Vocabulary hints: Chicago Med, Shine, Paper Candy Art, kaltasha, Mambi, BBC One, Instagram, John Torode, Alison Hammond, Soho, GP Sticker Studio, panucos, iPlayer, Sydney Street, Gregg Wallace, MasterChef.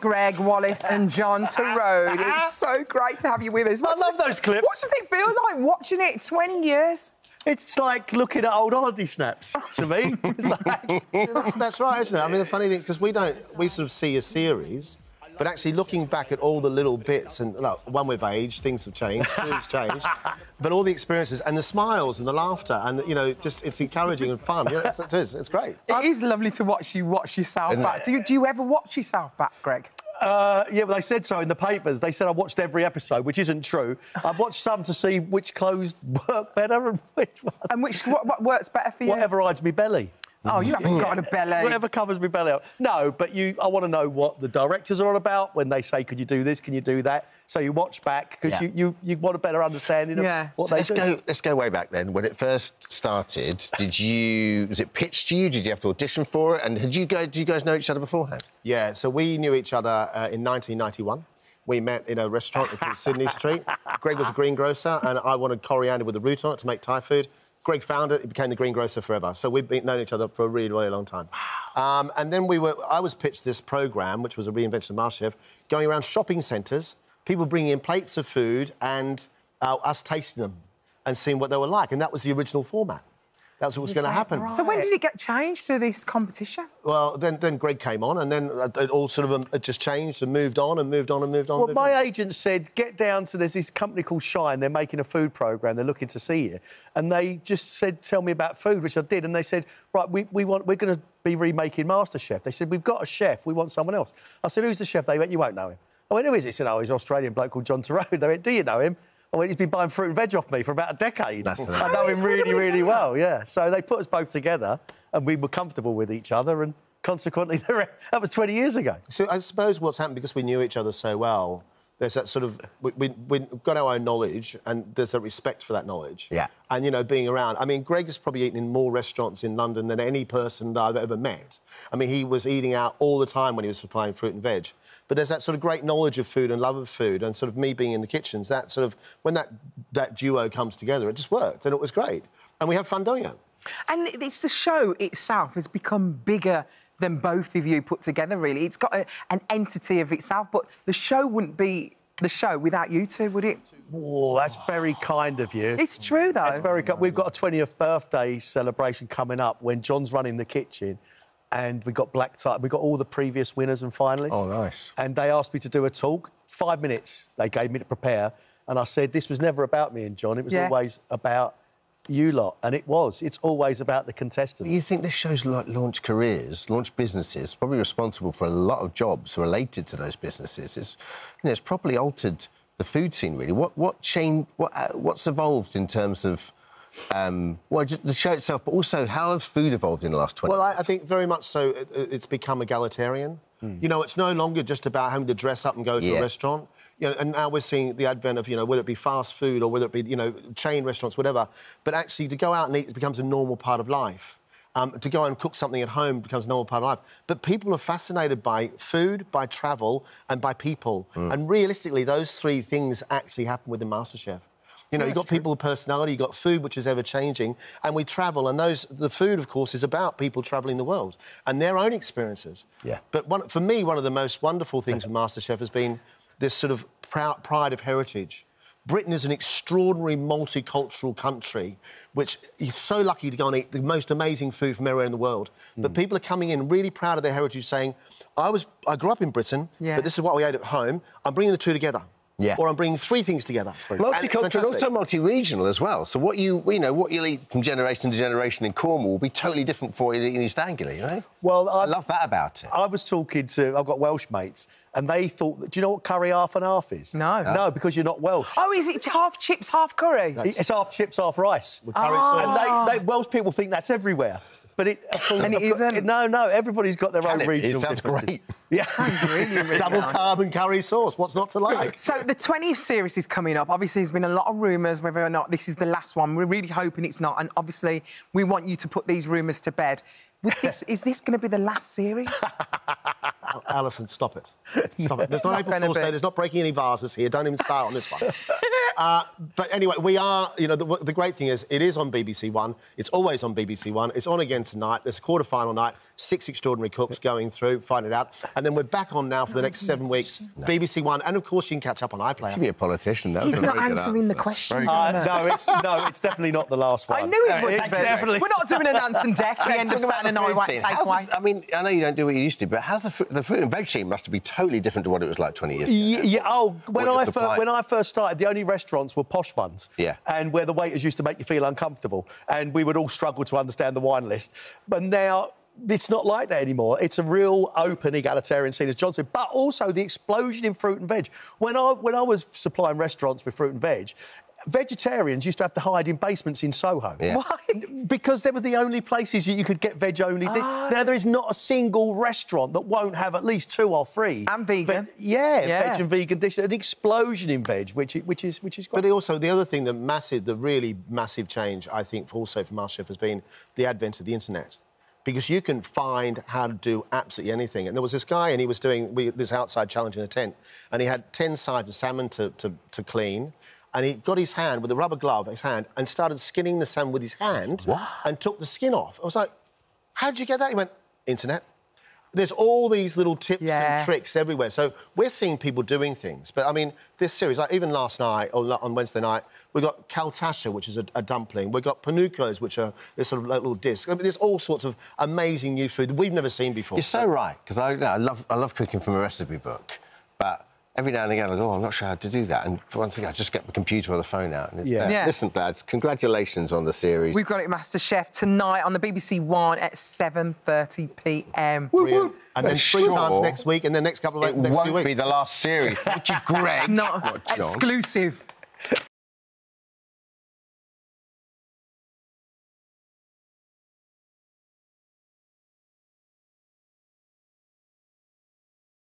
Gregg Wallace and John Torode. It's so great to have you with us. I love those clips. What does it feel like watching it 20 years? It's like looking at old holiday snaps to me. It's like... that's right, isn't it? I mean, the funny thing, because we sort of see a series, but actually looking back at all the little bits and, look, one with age, things have changed, things changed, but all the experiences and the smiles and the laughter and, you know, just it's encouraging and fun. You know, it is, it's great. It is lovely to watch yourself back. Do you ever watch yourself back, Gregg? Yeah, well, they said so in the papers. They said I watched every episode, which isn't true. I've watched some to see which clothes work better and which ones... And which, what works better for you? Whatever hides me belly. Oh, you haven't got a belly. Whatever covers me belly up. No, but I want to know what the directors are on about when they say, could you do this, can you do that? So you watch back, because you want a better understanding of what they do. Let's go way back then. When it first started, was it pitched to you? Did you have to audition for it? And did you guys know each other beforehand? Yeah, so we knew each other in 1991. We met in a restaurant called Sydney Street. Gregg was a greengrocer, and I wanted coriander with a root on it to make Thai food. Gregg found it. It became the greengrocer forever. So we've known each other for a really, really long time. Wow. And then I was pitched this programme, which was a reinvention of MasterChef, going around shopping centres, people bringing in plates of food and us tasting them and seeing what they were like. And that was the original format. That's what was going to happen. Right. So when did it get changed to this competition? Well, then Gregg came on, and then it all sort of just changed and moved on and moved on and moved on. Well, my agent said, get down to this company called Shine. They're making a food programme. They're looking to see you. And they just said, tell me about food, which I did. And they said, right, we're going to be remaking MasterChef. They said, we've got a chef. We want someone else. I said, who's the chef? They went, you won't know him. I went, who is it? He said, oh, he's an Australian bloke called John Torode. They went, do you know him? I mean, he's been buying fruit and veg off me for about a decade. I know him really, really well, yeah. So they put us both together and we were comfortable with each other and, consequently, that was 20 years ago. So I suppose what's happened, because we knew each other so well, there's that sort of... We've got our own knowledge and there's a respect for that knowledge. Yeah. And, you know, being around... I mean, Gregg has probably eaten in more restaurants in London than any person that I've ever met. I mean, he was eating out all the time when he was supplying fruit and veg. But there's that sort of great knowledge of food and love of food and sort of me being in the kitchens, that sort of... When that duo comes together, it just worked and it was great. And we had fun doing it. And it's the show itself has become bigger than both of you put together, really. It's got an entity of itself, but the show wouldn't be the show without you two, would it? Oh, that's very kind of you. It's true, though. It's very kind. We've got a 20th birthday celebration coming up when John's running the kitchen. And we got black tie. We got all the previous winners and finalists. Oh, nice. And they asked me to do a talk. 5 minutes they gave me to prepare. And I said, this was never about me and John. It was always about you lot. And it was. It's always about the contestants. You think this show's like launch careers, launch businesses, probably responsible for a lot of jobs related to those businesses. It's, you know, it's probably altered the food scene, really. What's evolved in terms of... well, just the show itself, but also how has food evolved in the last 20 years? Well, I think very much so it's become egalitarian. You know, it's no longer just about having to dress up and go to a restaurant. You know, and now we're seeing the advent of, you know, whether it be fast food or whether it be, you know, chain restaurants, whatever. But actually to go out and eat becomes a normal part of life. To go and cook something at home becomes a normal part of life. But people are fascinated by food, by travel and by people. And realistically, those three things actually happen within MasterChef. You know, you've got people with personality, you've got food, which is ever-changing, and we travel, and the food, of course, is about people travelling the world and their own experiences. Yeah. But for me, one of the most wonderful things with MasterChef has been this sort of pride of heritage. Britain is an extraordinary multicultural country, which you're so lucky to go and eat the most amazing food from everywhere in the world. But people are coming in really proud of their heritage, saying, I grew up in Britain, but this is what we ate at home. I'm bringing the two together. Yeah. Or I'm bringing three things together. Multicultural and also multi-regional as well. So what what you'll eat from generation to generation in Cornwall will be totally different from what you eat in East Anglia, you know? Well, I love that about it. I was talking to... I've got Welsh mates, and they thought... Do you know what curry half and half is? No. No, because you're not Welsh. Oh, is it half chips, half curry? It's half chips, half rice. With curry sauce. And Welsh people think that's everywhere. But it... and it isn't? No, everybody's got their own regional... It sounds great. Yeah. Sounds really, really double carb and curry sauce, what's not to like? So the 20th series is coming up. Obviously, there's been a lot of rumours whether or not this is the last one. We're really hoping it's not. And obviously, we want you to put these rumours to bed. Is this going to be the last series? Alison, stop it. There's not April Fool's Day. There's not breaking any vases here. Don't even start on this one. But anyway, we are, you know, the great thing is it is on BBC One. It's always on BBC One. It's on again tonight. There's a quarter-final night. 6 extraordinary cooks going through, find it out. And then we're back on now for the next 7 weeks. No. BBC One. And, of course, you can catch up on iPlayer. You should be a politician. That He's not answering the question. No, it's definitely not the last one. I knew it would. Definitely. We're not doing an Anton Deck at the end of Saturday night takeaway. I mean, I know you don't do what you used to, but how's the fruit and veg scene must be totally different to what it was like 20 years ago. Yeah, when I first started, the only restaurants were posh ones. Yeah. And where the waiters used to make you feel uncomfortable. And we would all struggle to understand the wine list. But now it's not like that anymore. It's a real open egalitarian scene, as John said, but also the explosion in fruit and veg. When I was supplying restaurants with fruit and veg, vegetarians used to have to hide in basements in Soho. Yeah. Why? Because they were the only places you could get veg-only dish. Now, there is not a single restaurant that won't have at least 2 or 3. And vegan. Veg and vegan dishes. An explosion in veg, which is great. But also, the other thing, the really massive change, I think, also for MasterChef has been the advent of the internet. Because you can find how to do absolutely anything. And there was this guy, and he was doing this outside challenge in a tent, and he had 10 sides of salmon to clean. And he got his hand with a rubber glove, and started skinning the salmon with his hand. Wow. And took the skin off. I was like, how'd you get that? He went, internet. There's all these little tips and tricks everywhere. So we're seeing people doing things. But, I mean, this series, like even last night, or on Wednesday night, we got kaltasha, which is a dumpling. We've got panucos, which are this sort of little disc. I mean, there's all sorts of amazing new food that we've never seen before. You're so right, because I love cooking from a recipe book, but every now and again, I go, oh, I'm not sure how to do that. And once again, I just get my computer or the phone out. And it's Listen, lads, congratulations on the series. We've got it at MasterChef tonight on the BBC One at 7:30 p.m. And then 3 times next week, and then next couple of weeks. It won't be the last series. Thank you, Greg. Not exclusive.